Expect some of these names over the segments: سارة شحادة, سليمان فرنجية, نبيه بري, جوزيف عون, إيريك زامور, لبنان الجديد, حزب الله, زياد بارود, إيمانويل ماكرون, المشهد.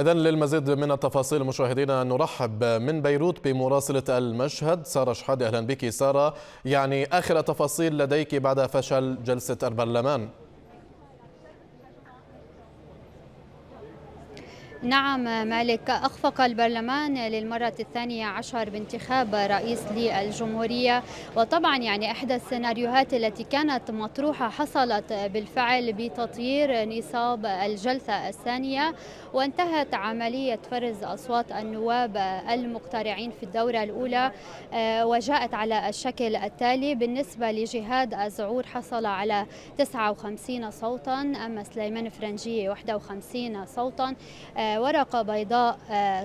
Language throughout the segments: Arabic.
إذن للمزيد من التفاصيل مشاهدينا نرحب من بيروت بمراسلة المشهد سارة شحادة. أهلا بك سارة، يعني آخر التفاصيل لديك بعد فشل جلسة البرلمان. نعم مالك، أخفق البرلمان للمرة الثانية عشر بانتخاب رئيس للجمهورية، وطبعا يعني إحدى السيناريوهات التي كانت مطروحة حصلت بالفعل بتطيير نصاب الجلسة الثانية، وانتهت عملية فرز أصوات النواب المقترعين في الدورة الأولى وجاءت على الشكل التالي. بالنسبة لجهاد الزعور حصل على 59 صوتا، أما سليمان فرنجية 51 صوتا، ورقة بيضاء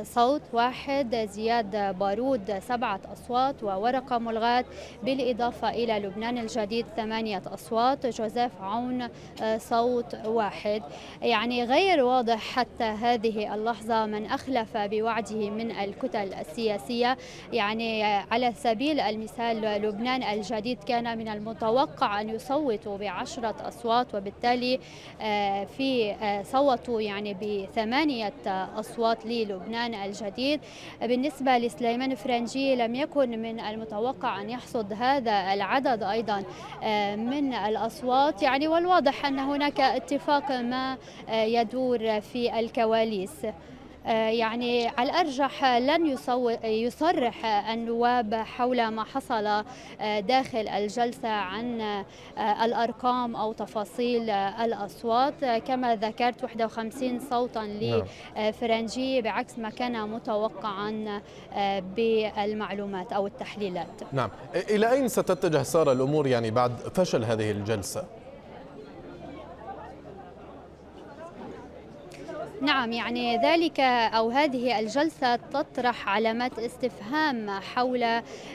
صوت واحد، زياد بارود 7 أصوات وورقة ملغاة، بالإضافة إلى لبنان الجديد 8 أصوات، جوزيف عون صوت واحد. يعني غير واضح حتى هذه اللحظة من أخلف بوعده من الكتل السياسية. يعني على سبيل المثال لبنان الجديد كان من المتوقع أن يصوت ب10 أصوات، وبالتالي في صوتوا يعني ب8 أصوات للبنان الجديد. بالنسبة لسليمان فرنجي لم يكن من المتوقع أن يحصد هذا العدد أيضا من الأصوات، يعني والواضح أن هناك اتفاق ما يدور في الكواليس. يعني على الأرجح لن يصرح النواب حول ما حصل داخل الجلسة عن الأرقام أو تفاصيل الأصوات. كما ذكرت 51 صوتا لفرنجي بعكس ما كان متوقعا بالمعلومات أو التحليلات. نعم، إلى أين ستتجه سارة الأمور يعني بعد فشل هذه الجلسة؟ نعم، يعني ذلك أو هذه الجلسة تطرح علامات استفهام حول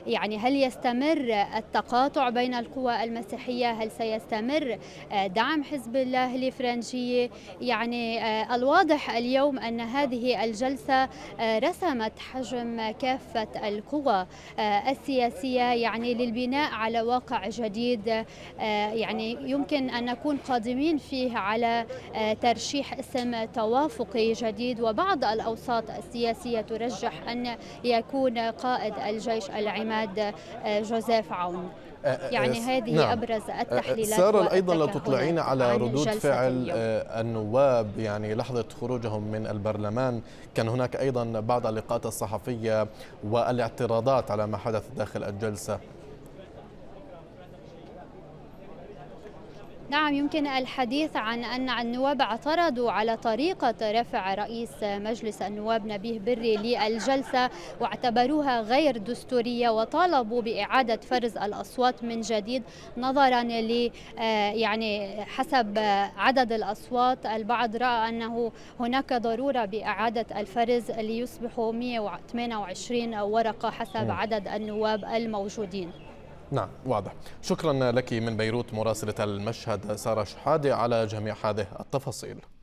يعني هل يستمر التقاطع بين القوى المسيحية؟ هل سيستمر دعم حزب الله لفرنجية؟ يعني الواضح اليوم أن هذه الجلسة رسمت حجم كافة القوى السياسية يعني للبناء على واقع جديد، يعني يمكن أن نكون قادمين فيه على ترشيح اسم توافق جديد، وبعض الأوساط السياسية ترجح أن يكون قائد الجيش العماد جوزيف عون. يعني هذه نعم. أبرز التحليلات. سارة أيضا لو تطلعين على ردود فعل النواب يعني لحظة خروجهم من البرلمان، كان هناك أيضا بعض اللقاءات الصحفية والاعتراضات على ما حدث داخل الجلسة. نعم، يمكن الحديث عن أن النواب اعترضوا على طريقة رفع رئيس مجلس النواب نبيه بري للجلسة واعتبروها غير دستورية، وطالبوا بإعادة فرز الأصوات من جديد نظرا ل يعني حسب عدد الأصوات. البعض رأى أنه هناك ضرورة بإعادة الفرز ليصبحوا 128 ورقة حسب عدد النواب الموجودين. نعم، واضح. شكرا لك من بيروت مراسلة المشهد سارة شحادة على جميع هذه التفاصيل.